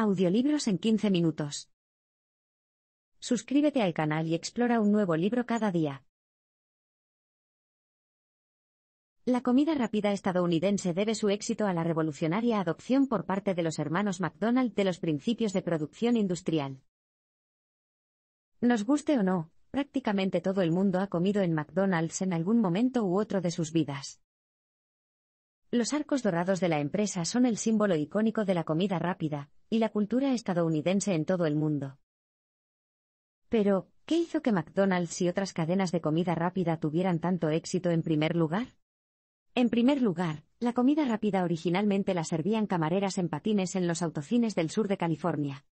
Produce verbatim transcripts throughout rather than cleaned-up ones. Audiolibros en quince minutos. Suscríbete al canal y explora un nuevo libro cada día. La comida rápida estadounidense debe su éxito a la revolucionaria adopción por parte de los hermanos McDonald's de los principios de producción industrial. Nos guste o no, prácticamente todo el mundo ha comido en McDonald's en algún momento u otro de sus vidas. Los arcos dorados de la empresa son el símbolo icónico de la comida rápida y la cultura estadounidense en todo el mundo. Pero, ¿qué hizo que McDonald's y otras cadenas de comida rápida tuvieran tanto éxito en primer lugar? En primer lugar, la comida rápida originalmente la servían camareras en patines en los autocines del sur de California.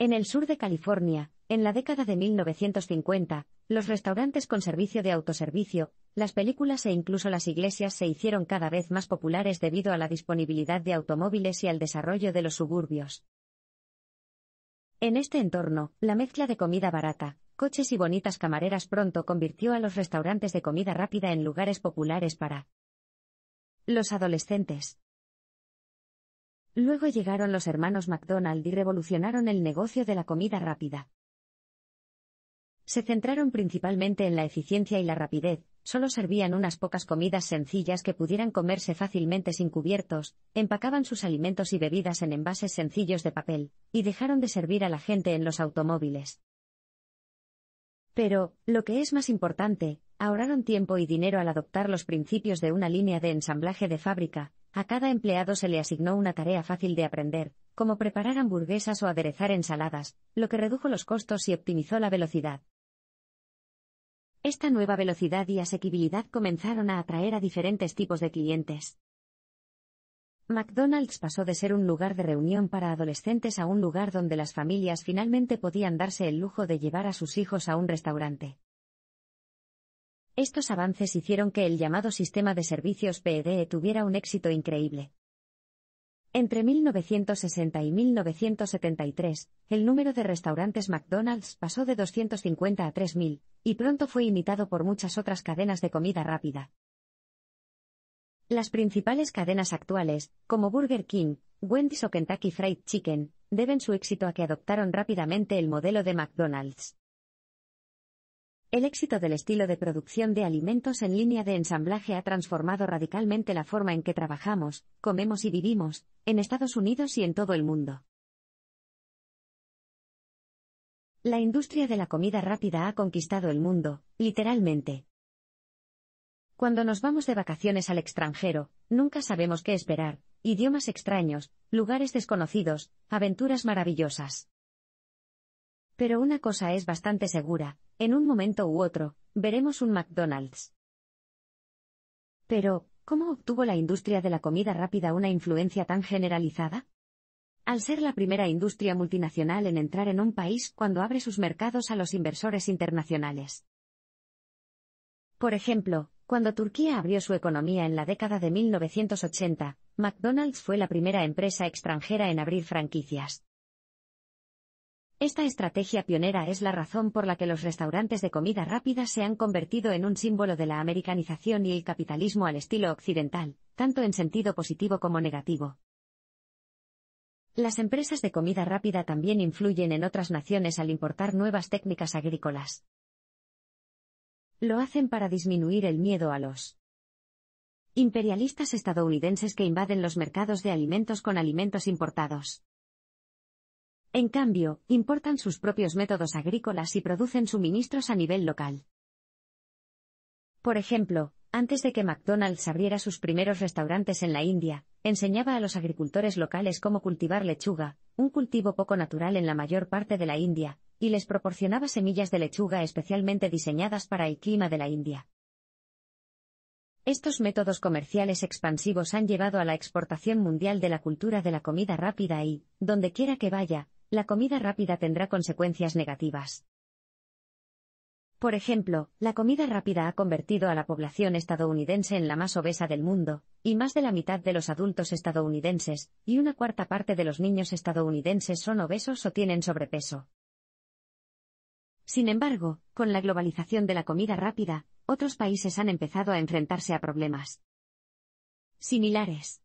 En el sur de California, en la década de mil novecientos cincuenta, los restaurantes con servicio de autoservicio, las películas e incluso las iglesias se hicieron cada vez más populares debido a la disponibilidad de automóviles y al desarrollo de los suburbios. En este entorno, la mezcla de comida barata, coches y bonitas camareras pronto convirtió a los restaurantes de comida rápida en lugares populares para los adolescentes. Luego llegaron los hermanos McDonald y revolucionaron el negocio de la comida rápida. Se centraron principalmente en la eficiencia y la rapidez, solo servían unas pocas comidas sencillas que pudieran comerse fácilmente sin cubiertos, empacaban sus alimentos y bebidas en envases sencillos de papel, y dejaron de servir a la gente en los automóviles. Pero, lo que es más importante, ahorraron tiempo y dinero al adoptar los principios de una línea de ensamblaje de fábrica. A cada empleado se le asignó una tarea fácil de aprender, como preparar hamburguesas o aderezar ensaladas, lo que redujo los costos y optimizó la velocidad. Esta nueva velocidad y asequibilidad comenzaron a atraer a diferentes tipos de clientes. McDonald's pasó de ser un lugar de reunión para adolescentes a un lugar donde las familias finalmente podían darse el lujo de llevar a sus hijos a un restaurante. Estos avances hicieron que el llamado sistema de servicios P D tuviera un éxito increíble. Entre mil novecientos sesenta y mil novecientos setenta y tres, el número de restaurantes McDonald's pasó de doscientos cincuenta a tres mil, y pronto fue imitado por muchas otras cadenas de comida rápida. Las principales cadenas actuales, como Burger King, Wendy's o Kentucky Fried Chicken, deben su éxito a que adoptaron rápidamente el modelo de McDonald's. El éxito del estilo de producción de alimentos en línea de ensamblaje ha transformado radicalmente la forma en que trabajamos, comemos y vivimos, en Estados Unidos y en todo el mundo. La industria de la comida rápida ha conquistado el mundo, literalmente. Cuando nos vamos de vacaciones al extranjero, nunca sabemos qué esperar, idiomas extraños, lugares desconocidos, aventuras maravillosas. Pero una cosa es bastante segura. En un momento u otro, veremos un McDonald's. Pero, ¿cómo obtuvo la industria de la comida rápida una influencia tan generalizada? Al ser la primera industria multinacional en entrar en un país cuando abre sus mercados a los inversores internacionales. Por ejemplo, cuando Turquía abrió su economía en la década de mil novecientos ochenta, McDonald's fue la primera empresa extranjera en abrir franquicias. Esta estrategia pionera es la razón por la que los restaurantes de comida rápida se han convertido en un símbolo de la americanización y el capitalismo al estilo occidental, tanto en sentido positivo como negativo. Las empresas de comida rápida también influyen en otras naciones al importar nuevas técnicas agrícolas. Lo hacen para disminuir el miedo a los imperialistas estadounidenses que invaden los mercados de alimentos con alimentos importados. En cambio, importan sus propios métodos agrícolas y producen suministros a nivel local. Por ejemplo, antes de que McDonald's abriera sus primeros restaurantes en la India, enseñaba a los agricultores locales cómo cultivar lechuga, un cultivo poco natural en la mayor parte de la India, y les proporcionaba semillas de lechuga especialmente diseñadas para el clima de la India. Estos métodos comerciales expansivos han llevado a la exportación mundial de la cultura de la comida rápida y, donde quiera que vaya, la comida rápida tendrá consecuencias negativas. Por ejemplo, la comida rápida ha convertido a la población estadounidense en la más obesa del mundo, y más de la mitad de los adultos estadounidenses, y una cuarta parte de los niños estadounidenses son obesos o tienen sobrepeso. Sin embargo, con la globalización de la comida rápida, otros países han empezado a enfrentarse a problemas similares.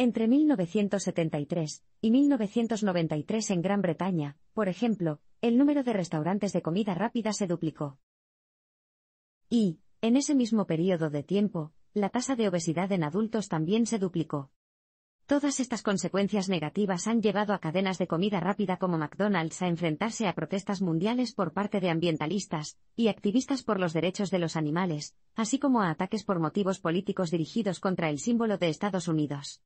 Entre mil novecientos setenta y tres y mil novecientos noventa y tres en Gran Bretaña, por ejemplo, el número de restaurantes de comida rápida se duplicó. Y, en ese mismo periodo de tiempo, la tasa de obesidad en adultos también se duplicó. Todas estas consecuencias negativas han llevado a cadenas de comida rápida como McDonald's a enfrentarse a protestas mundiales por parte de ambientalistas y activistas por los derechos de los animales, así como a ataques por motivos políticos dirigidos contra el símbolo de Estados Unidos.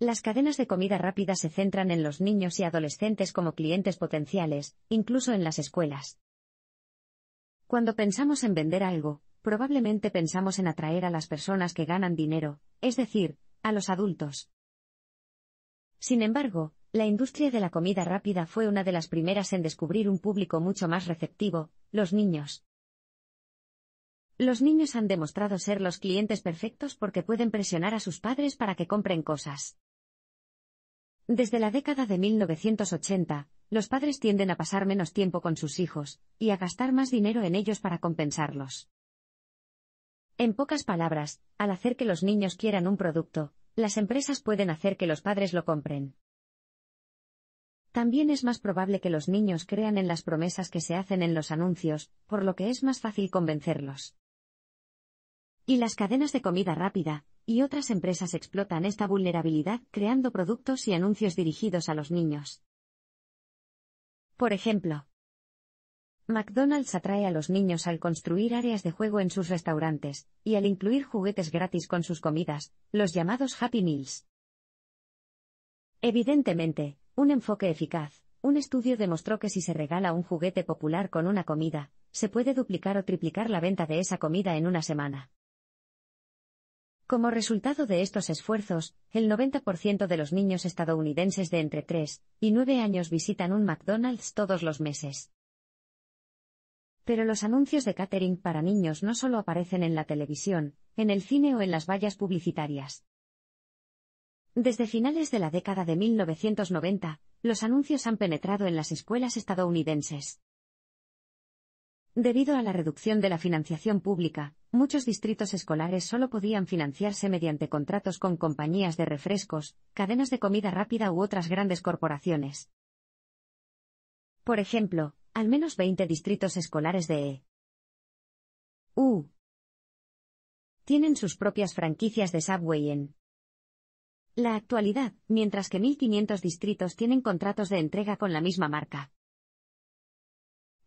Las cadenas de comida rápida se centran en los niños y adolescentes como clientes potenciales, incluso en las escuelas. Cuando pensamos en vender algo, probablemente pensamos en atraer a las personas que ganan dinero, es decir, a los adultos. Sin embargo, la industria de la comida rápida fue una de las primeras en descubrir un público mucho más receptivo, los niños. Los niños han demostrado ser los clientes perfectos porque pueden presionar a sus padres para que compren cosas. Desde la década de mil novecientos ochenta, los padres tienden a pasar menos tiempo con sus hijos, y a gastar más dinero en ellos para compensarlos. En pocas palabras, al hacer que los niños quieran un producto, las empresas pueden hacer que los padres lo compren. También es más probable que los niños crean en las promesas que se hacen en los anuncios, por lo que es más fácil convencerlos. Y las cadenas de comida rápida y otras empresas explotan esta vulnerabilidad creando productos y anuncios dirigidos a los niños. Por ejemplo, McDonald's atrae a los niños al construir áreas de juego en sus restaurantes, y al incluir juguetes gratis con sus comidas, los llamados Happy Meals. Evidentemente, un enfoque eficaz, un estudio demostró que si se regala un juguete popular con una comida, se puede duplicar o triplicar la venta de esa comida en una semana. Como resultado de estos esfuerzos, el noventa por ciento de los niños estadounidenses de entre tres y nueve años visitan un McDonald's todos los meses. Pero los anuncios de catering para niños no solo aparecen en la televisión, en el cine o en las vallas publicitarias. Desde finales de la década de mil novecientos noventa, los anuncios han penetrado en las escuelas estadounidenses. Debido a la reducción de la financiación pública, muchos distritos escolares solo podían financiarse mediante contratos con compañías de refrescos, cadenas de comida rápida u otras grandes corporaciones. Por ejemplo, al menos veinte distritos escolares de E. U. tienen sus propias franquicias de Subway en la actualidad, mientras que mil quinientos distritos tienen contratos de entrega con la misma marca.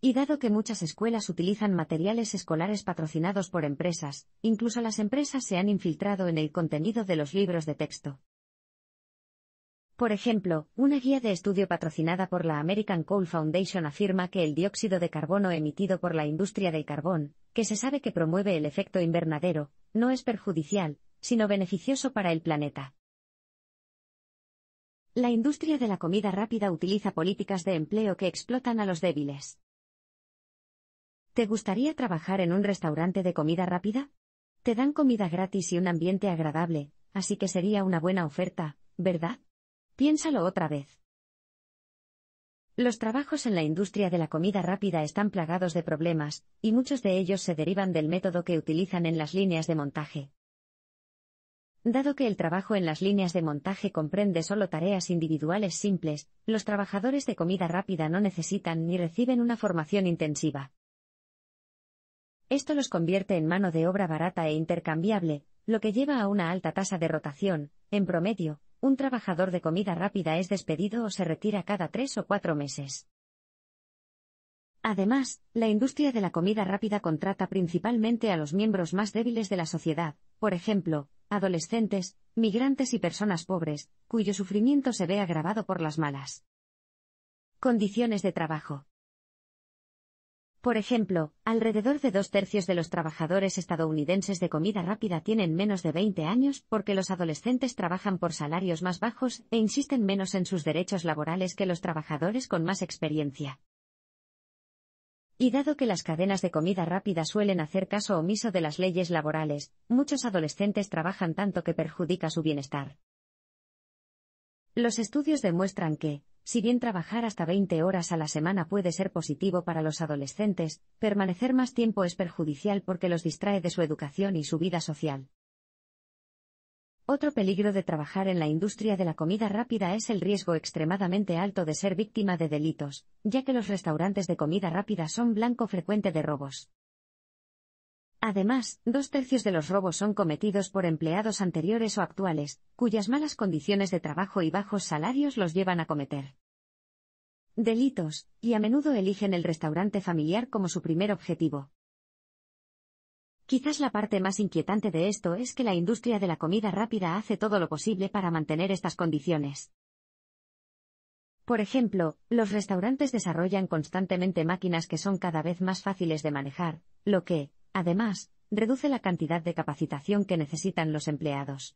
Y dado que muchas escuelas utilizan materiales escolares patrocinados por empresas, incluso las empresas se han infiltrado en el contenido de los libros de texto. Por ejemplo, una guía de estudio patrocinada por la American Coal Foundation afirma que el dióxido de carbono emitido por la industria del carbón, que se sabe que promueve el efecto invernadero, no es perjudicial, sino beneficioso para el planeta. La industria de la comida rápida utiliza políticas de empleo que explotan a los débiles. ¿Te gustaría trabajar en un restaurante de comida rápida? Te dan comida gratis y un ambiente agradable, así que sería una buena oferta, ¿verdad? Piénsalo otra vez. Los trabajos en la industria de la comida rápida están plagados de problemas, y muchos de ellos se derivan del método que utilizan en las líneas de montaje. Dado que el trabajo en las líneas de montaje comprende solo tareas individuales simples, los trabajadores de comida rápida no necesitan ni reciben una formación intensiva. Esto los convierte en mano de obra barata e intercambiable, lo que lleva a una alta tasa de rotación. En promedio, un trabajador de comida rápida es despedido o se retira cada tres o cuatro meses. Además, la industria de la comida rápida contrata principalmente a los miembros más débiles de la sociedad, por ejemplo, adolescentes, migrantes y personas pobres, cuyo sufrimiento se ve agravado por las malas condiciones de trabajo. Por ejemplo, alrededor de dos tercios de los trabajadores estadounidenses de comida rápida tienen menos de veinte años porque los adolescentes trabajan por salarios más bajos e insisten menos en sus derechos laborales que los trabajadores con más experiencia. Y dado que las cadenas de comida rápida suelen hacer caso omiso de las leyes laborales, muchos adolescentes trabajan tanto que perjudica su bienestar. Los estudios demuestran que, si bien trabajar hasta veinte horas a la semana puede ser positivo para los adolescentes, permanecer más tiempo es perjudicial porque los distrae de su educación y su vida social. Otro peligro de trabajar en la industria de la comida rápida es el riesgo extremadamente alto de ser víctima de delitos, ya que los restaurantes de comida rápida son blanco frecuente de robos. Además, dos tercios de los robos son cometidos por empleados anteriores o actuales, cuyas malas condiciones de trabajo y bajos salarios los llevan a cometer delitos, y a menudo eligen el restaurante familiar como su primer objetivo. Quizás la parte más inquietante de esto es que la industria de la comida rápida hace todo lo posible para mantener estas condiciones. Por ejemplo, los restaurantes desarrollan constantemente máquinas que son cada vez más fáciles de manejar, lo que, además, reduce la cantidad de capacitación que necesitan los empleados.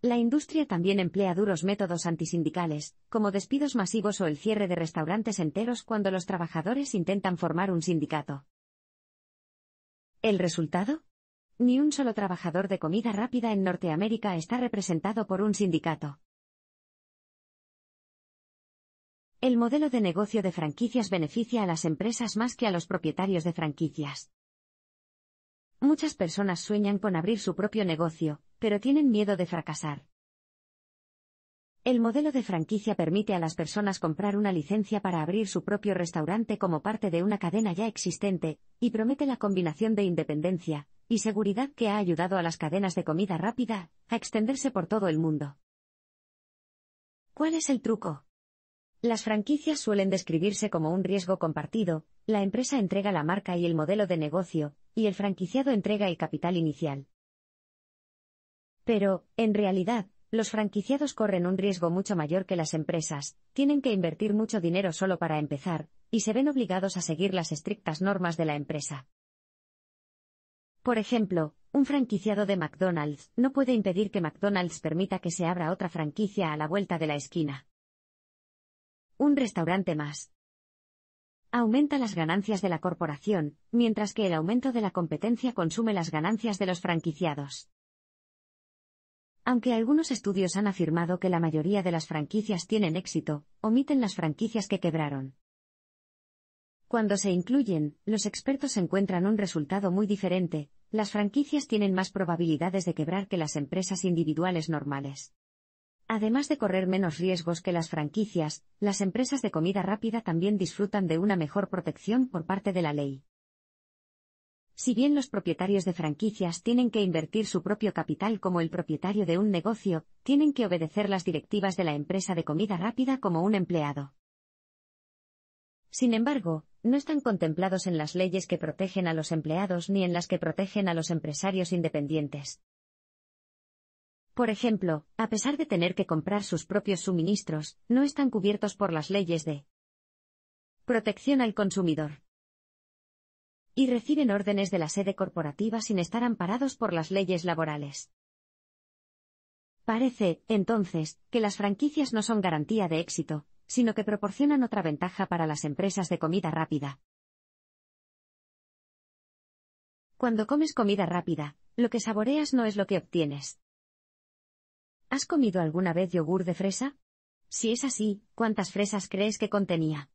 La industria también emplea duros métodos antisindicales, como despidos masivos o el cierre de restaurantes enteros cuando los trabajadores intentan formar un sindicato. ¿El resultado? Ni un solo trabajador de comida rápida en Norteamérica está representado por un sindicato. El modelo de negocio de franquicias beneficia a las empresas más que a los propietarios de franquicias. Muchas personas sueñan con abrir su propio negocio, pero tienen miedo de fracasar. El modelo de franquicia permite a las personas comprar una licencia para abrir su propio restaurante como parte de una cadena ya existente, y promete la combinación de independencia y seguridad que ha ayudado a las cadenas de comida rápida a extenderse por todo el mundo. ¿Cuál es el truco? Las franquicias suelen describirse como un riesgo compartido, la empresa entrega la marca y el modelo de negocio, y el franquiciado entrega el capital inicial. Pero, en realidad, los franquiciados corren un riesgo mucho mayor que las empresas, tienen que invertir mucho dinero solo para empezar, y se ven obligados a seguir las estrictas normas de la empresa. Por ejemplo, un franquiciado de McDonald's no puede impedir que McDonald's permita que se abra otra franquicia a la vuelta de la esquina. Un restaurante más aumenta las ganancias de la corporación, mientras que el aumento de la competencia consume las ganancias de los franquiciados. Aunque algunos estudios han afirmado que la mayoría de las franquicias tienen éxito, omiten las franquicias que quebraron. Cuando se incluyen, los expertos encuentran un resultado muy diferente: las franquicias tienen más probabilidades de quebrar que las empresas individuales normales. Además de correr menos riesgos que las franquicias, las empresas de comida rápida también disfrutan de una mejor protección por parte de la ley. Si bien los propietarios de franquicias tienen que invertir su propio capital como el propietario de un negocio, tienen que obedecer las directivas de la empresa de comida rápida como un empleado. Sin embargo, no están contemplados en las leyes que protegen a los empleados ni en las que protegen a los empresarios independientes. Por ejemplo, a pesar de tener que comprar sus propios suministros, no están cubiertos por las leyes de protección al consumidor. Y reciben órdenes de la sede corporativa sin estar amparados por las leyes laborales. Parece, entonces, que las franquicias no son garantía de éxito, sino que proporcionan otra ventaja para las empresas de comida rápida. Cuando comes comida rápida, lo que saboreas no es lo que obtienes. ¿Has comido alguna vez yogur de fresa? Si es así, ¿cuántas fresas crees que contenía?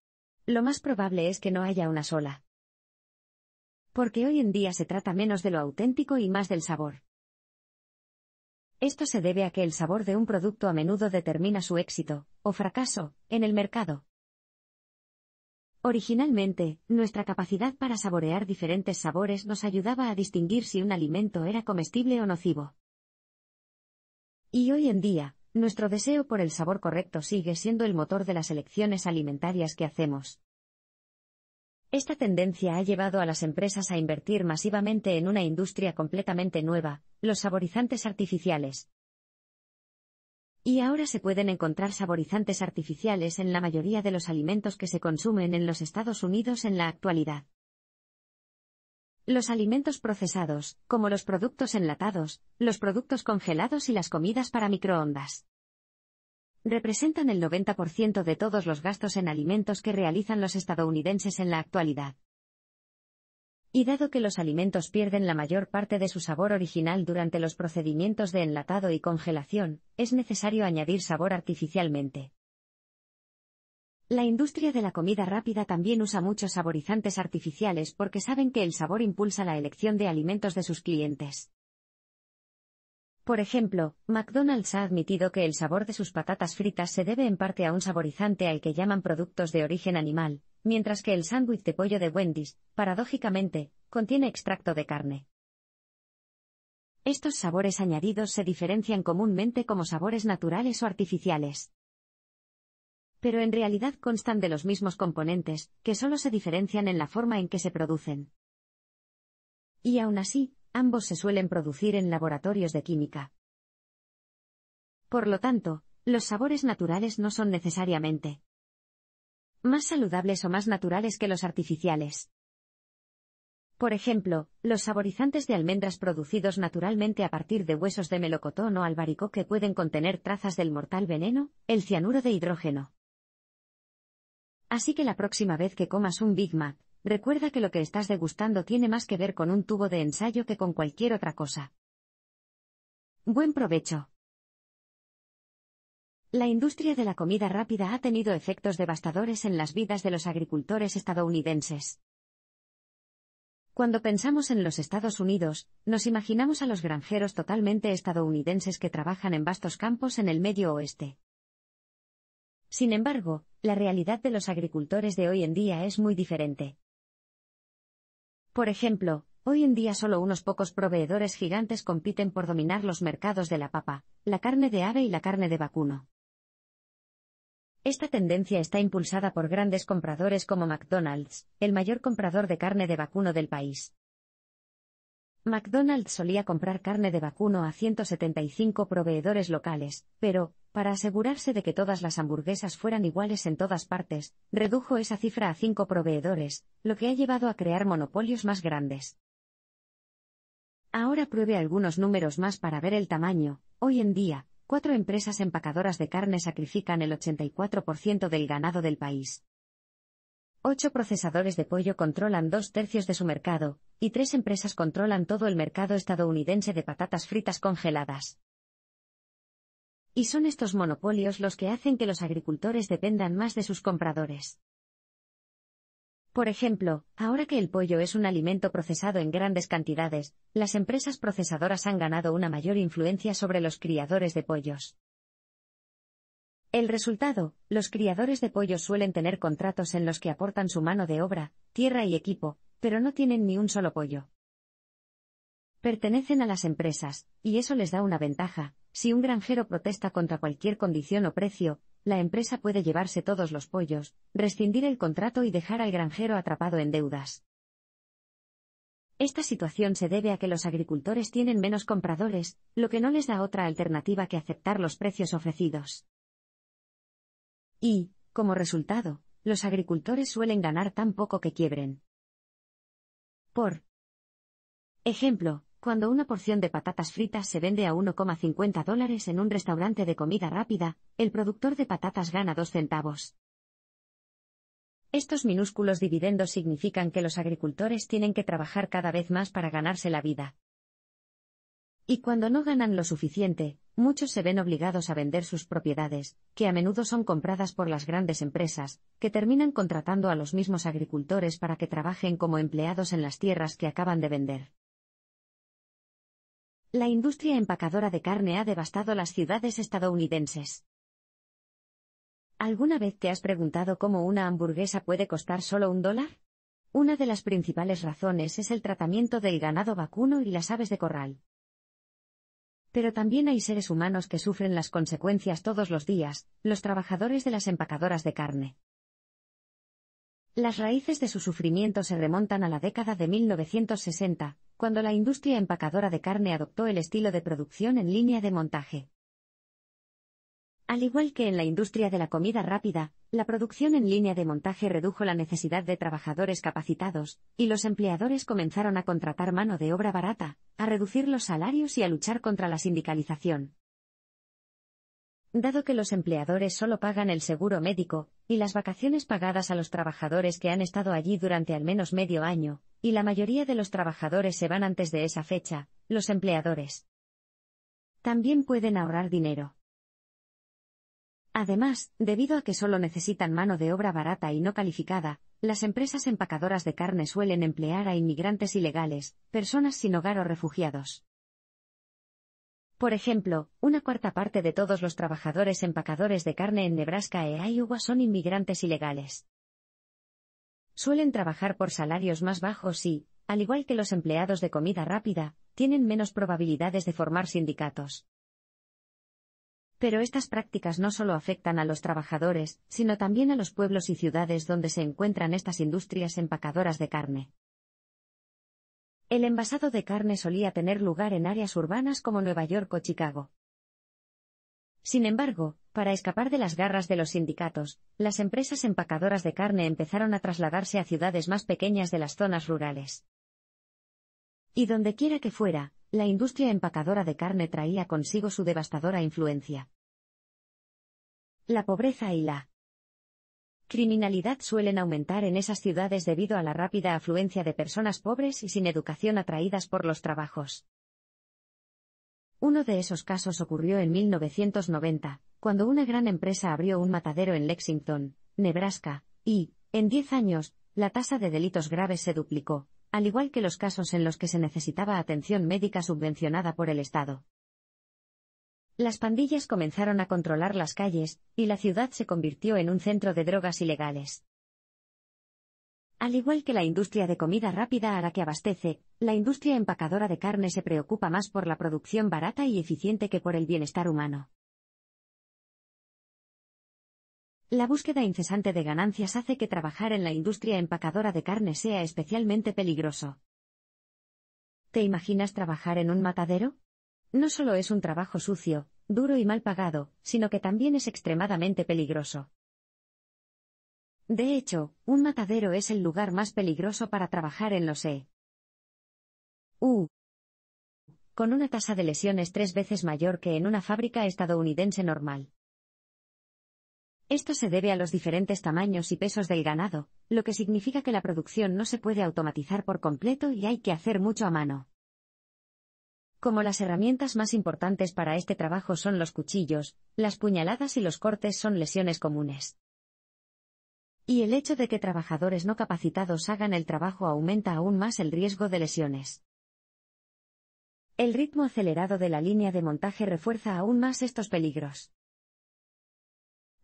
Lo más probable es que no haya una sola. Porque hoy en día se trata menos de lo auténtico y más del sabor. Esto se debe a que el sabor de un producto a menudo determina su éxito, o fracaso, en el mercado. Originalmente, nuestra capacidad para saborear diferentes sabores nos ayudaba a distinguir si un alimento era comestible o nocivo. Y hoy en día, nuestro deseo por el sabor correcto sigue siendo el motor de las elecciones alimentarias que hacemos. Esta tendencia ha llevado a las empresas a invertir masivamente en una industria completamente nueva, los saborizantes artificiales. Y ahora se pueden encontrar saborizantes artificiales en la mayoría de los alimentos que se consumen en los Estados Unidos en la actualidad. Los alimentos procesados, como los productos enlatados, los productos congelados y las comidas para microondas, representan el noventa por ciento de todos los gastos en alimentos que realizan los estadounidenses en la actualidad. Y dado que los alimentos pierden la mayor parte de su sabor original durante los procedimientos de enlatado y congelación, es necesario añadir sabor artificialmente. La industria de la comida rápida también usa muchos saborizantes artificiales porque saben que el sabor impulsa la elección de alimentos de sus clientes. Por ejemplo, McDonald's ha admitido que el sabor de sus patatas fritas se debe en parte a un saborizante al que llaman productos de origen animal, mientras que el sándwich de pollo de Wendy's, paradójicamente, contiene extracto de carne. Estos sabores añadidos se diferencian comúnmente como sabores naturales o artificiales. Pero en realidad constan de los mismos componentes, que solo se diferencian en la forma en que se producen. Y aún así, ambos se suelen producir en laboratorios de química. Por lo tanto, los sabores naturales no son necesariamente más saludables o más naturales que los artificiales. Por ejemplo, los saborizantes de almendras producidos naturalmente a partir de huesos de melocotón o albaricoque pueden contener trazas del mortal veneno, el cianuro de hidrógeno. Así que la próxima vez que comas un Big Mac, recuerda que lo que estás degustando tiene más que ver con un tubo de ensayo que con cualquier otra cosa. ¡Buen provecho! La industria de la comida rápida ha tenido efectos devastadores en las vidas de los agricultores estadounidenses. Cuando pensamos en los Estados Unidos, nos imaginamos a los granjeros totalmente estadounidenses que trabajan en vastos campos en el medio oeste. Sin embargo, la realidad de los agricultores de hoy en día es muy diferente. Por ejemplo, hoy en día solo unos pocos proveedores gigantes compiten por dominar los mercados de la papa, la carne de ave y la carne de vacuno. Esta tendencia está impulsada por grandes compradores como McDonald's, el mayor comprador de carne de vacuno del país. McDonald's solía comprar carne de vacuno a ciento setenta y cinco proveedores locales, pero, para asegurarse de que todas las hamburguesas fueran iguales en todas partes, redujo esa cifra a cinco proveedores, lo que ha llevado a crear monopolios más grandes. Ahora pruebe algunos números más para ver el tamaño. Hoy en día, cuatro empresas empacadoras de carne sacrifican el ochenta y cuatro por ciento del ganado del país. Ocho procesadores de pollo controlan dos tercios de su mercado, y tres empresas controlan todo el mercado estadounidense de patatas fritas congeladas. Y son estos monopolios los que hacen que los agricultores dependan más de sus compradores. Por ejemplo, ahora que el pollo es un alimento procesado en grandes cantidades, las empresas procesadoras han ganado una mayor influencia sobre los criadores de pollos. El resultado, los criadores de pollos suelen tener contratos en los que aportan su mano de obra, tierra y equipo, pero no tienen ni un solo pollo. Pertenecen a las empresas, y eso les da una ventaja. Si un granjero protesta contra cualquier condición o precio, la empresa puede llevarse todos los pollos, rescindir el contrato y dejar al granjero atrapado en deudas. Esta situación se debe a que los agricultores tienen menos compradores, lo que no les da otra alternativa que aceptar los precios ofrecidos. Y, como resultado, los agricultores suelen ganar tan poco que quiebren. Por ejemplo, cuando una porción de patatas fritas se vende a uno coma cincuenta dólares en un restaurante de comida rápida, el productor de patatas gana dos centavos. Estos minúsculos dividendos significan que los agricultores tienen que trabajar cada vez más para ganarse la vida. Y cuando no ganan lo suficiente, muchos se ven obligados a vender sus propiedades, que a menudo son compradas por las grandes empresas, que terminan contratando a los mismos agricultores para que trabajen como empleados en las tierras que acaban de vender. La industria empacadora de carne ha devastado las ciudades estadounidenses. ¿Alguna vez te has preguntado cómo una hamburguesa puede costar solo un dólar? Una de las principales razones es el tratamiento del ganado vacuno y las aves de corral. Pero también hay seres humanos que sufren las consecuencias todos los días, los trabajadores de las empacadoras de carne. Las raíces de su sufrimiento se remontan a la década de mil novecientos sesenta, cuando la industria empacadora de carne adoptó el estilo de producción en línea de montaje. Al igual que en la industria de la comida rápida, la producción en línea de montaje redujo la necesidad de trabajadores capacitados, y los empleadores comenzaron a contratar mano de obra barata, a reducir los salarios y a luchar contra la sindicalización. Dado que los empleadores solo pagan el seguro médico, y las vacaciones pagadas a los trabajadores que han estado allí durante al menos medio año, y la mayoría de los trabajadores se van antes de esa fecha, los empleadores también pueden ahorrar dinero. Además, debido a que solo necesitan mano de obra barata y no calificada, las empresas empacadoras de carne suelen emplear a inmigrantes ilegales, personas sin hogar o refugiados. Por ejemplo, una cuarta parte de todos los trabajadores empacadores de carne en Nebraska e Iowa son inmigrantes ilegales. Suelen trabajar por salarios más bajos y, al igual que los empleados de comida rápida, tienen menos probabilidades de formar sindicatos. Pero estas prácticas no solo afectan a los trabajadores, sino también a los pueblos y ciudades donde se encuentran estas industrias empacadoras de carne. El envasado de carne solía tener lugar en áreas urbanas como Nueva York o Chicago. Sin embargo, para escapar de las garras de los sindicatos, las empresas empacadoras de carne empezaron a trasladarse a ciudades más pequeñas de las zonas rurales. Y donde quiera que fuera, la industria empacadora de carne traía consigo su devastadora influencia. La pobreza y la criminalidad suelen aumentar en esas ciudades debido a la rápida afluencia de personas pobres y sin educación atraídas por los trabajos. Uno de esos casos ocurrió en mil novecientos noventa, cuando una gran empresa abrió un matadero en Lexington, Nebraska, y, en diez años, la tasa de delitos graves se duplicó, al igual que los casos en los que se necesitaba atención médica subvencionada por el Estado. Las pandillas comenzaron a controlar las calles, y la ciudad se convirtió en un centro de drogas ilegales. Al igual que la industria de comida rápida a la que abastece, la industria empacadora de carne se preocupa más por la producción barata y eficiente que por el bienestar humano. La búsqueda incesante de ganancias hace que trabajar en la industria empacadora de carne sea especialmente peligroso. ¿Te imaginas trabajar en un matadero? No solo es un trabajo sucio, duro y mal pagado, sino que también es extremadamente peligroso. De hecho, un matadero es el lugar más peligroso para trabajar en los E U con una tasa de lesiones tres veces mayor que en una fábrica estadounidense normal. Esto se debe a los diferentes tamaños y pesos del ganado, lo que significa que la producción no se puede automatizar por completo y hay que hacer mucho a mano. Como las herramientas más importantes para este trabajo son los cuchillos, las puñaladas y los cortes son lesiones comunes. Y el hecho de que trabajadores no capacitados hagan el trabajo aumenta aún más el riesgo de lesiones. El ritmo acelerado de la línea de montaje refuerza aún más estos peligros.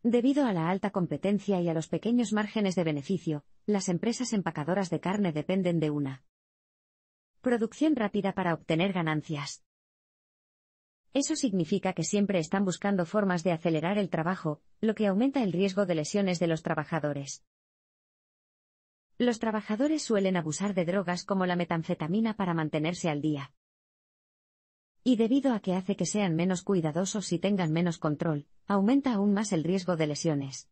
Debido a la alta competencia y a los pequeños márgenes de beneficio, las empresas empacadoras de carne dependen de una producción rápida para obtener ganancias. Eso significa que siempre están buscando formas de acelerar el trabajo, lo que aumenta el riesgo de lesiones de los trabajadores. Los trabajadores suelen abusar de drogas como la metanfetamina para mantenerse al día. Y debido a que hace que sean menos cuidadosos y tengan menos control, aumenta aún más el riesgo de lesiones.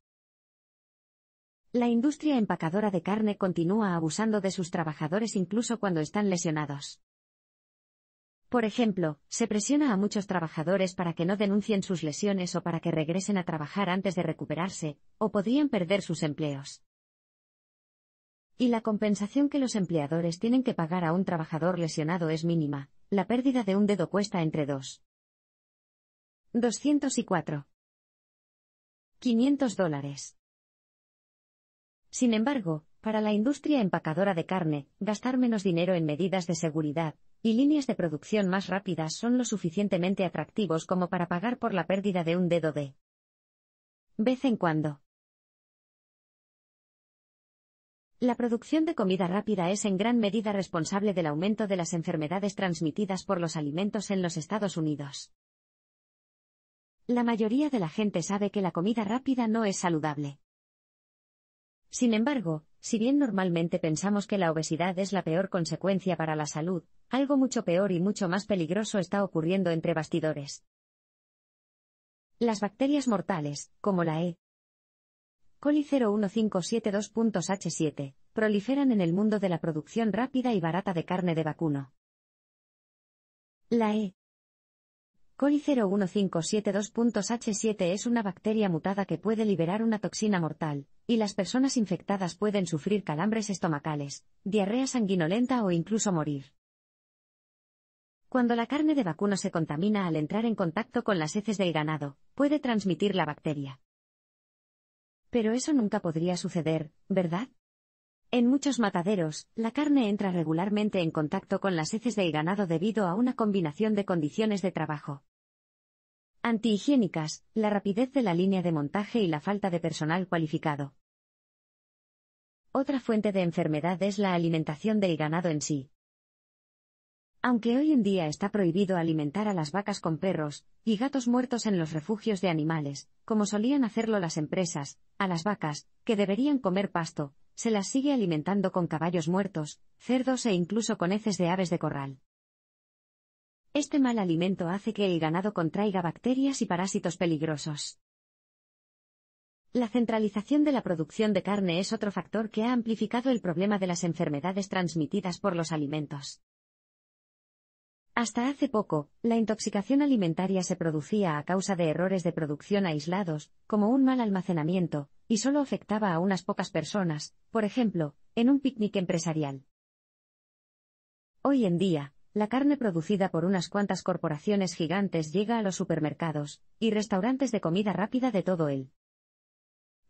La industria empacadora de carne continúa abusando de sus trabajadores incluso cuando están lesionados. Por ejemplo, se presiona a muchos trabajadores para que no denuncien sus lesiones o para que regresen a trabajar antes de recuperarse, o podrían perder sus empleos. Y la compensación que los empleadores tienen que pagar a un trabajador lesionado es mínima, la pérdida de un dedo cuesta entre dos dólares y cuatro centavos. quinientos dólares. Sin embargo, para la industria empacadora de carne, gastar menos dinero en medidas de seguridad y líneas de producción más rápidas son lo suficientemente atractivos como para pagar por la pérdida de un dedo de vez en cuando. La producción de comida rápida es en gran medida responsable del aumento de las enfermedades transmitidas por los alimentos en los Estados Unidos. La mayoría de la gente sabe que la comida rápida no es saludable. Sin embargo, si bien normalmente pensamos que la obesidad es la peor consecuencia para la salud, algo mucho peor y mucho más peligroso está ocurriendo entre bastidores. Las bacterias mortales, como la E coli O uno cinco siete dos H siete, proliferan en el mundo de la producción rápida y barata de carne de vacuno. La E coli O uno cinco siete dos H siete es una bacteria mutada que puede liberar una toxina mortal, y las personas infectadas pueden sufrir calambres estomacales, diarrea sanguinolenta o incluso morir. Cuando la carne de vacuno se contamina al entrar en contacto con las heces del ganado, puede transmitir la bacteria. Pero eso nunca podría suceder, ¿verdad? En muchos mataderos, la carne entra regularmente en contacto con las heces del ganado debido a una combinación de condiciones de trabajo, Antihigiénicas, la rapidez de la línea de montaje y la falta de personal cualificado. Otra fuente de enfermedad es la alimentación del ganado en sí. Aunque hoy en día está prohibido alimentar a las vacas con perros y gatos muertos en los refugios de animales, como solían hacerlo las empresas, a las vacas, que deberían comer pasto, se las sigue alimentando con caballos muertos, cerdos e incluso con heces de aves de corral. Este mal alimento hace que el ganado contraiga bacterias y parásitos peligrosos. La centralización de la producción de carne es otro factor que ha amplificado el problema de las enfermedades transmitidas por los alimentos. Hasta hace poco, la intoxicación alimentaria se producía a causa de errores de producción aislados, como un mal almacenamiento, y solo afectaba a unas pocas personas, por ejemplo, en un picnic empresarial. Hoy en día, la carne producida por unas cuantas corporaciones gigantes llega a los supermercados y restaurantes de comida rápida de todo el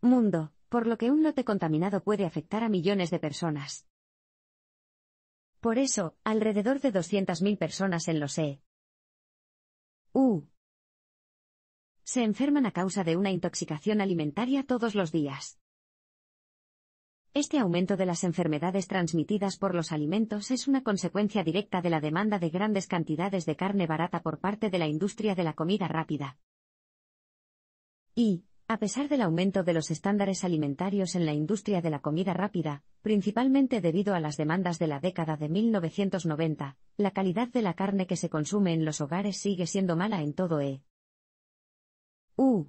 mundo, por lo que un lote contaminado puede afectar a millones de personas. Por eso, alrededor de doscientas mil personas en los E U se enferman a causa de una intoxicación alimentaria todos los días. Este aumento de las enfermedades transmitidas por los alimentos es una consecuencia directa de la demanda de grandes cantidades de carne barata por parte de la industria de la comida rápida. Y, a pesar del aumento de los estándares alimentarios en la industria de la comida rápida, principalmente debido a las demandas de la década de mil novecientos noventa, la calidad de la carne que se consume en los hogares sigue siendo mala en todo E U.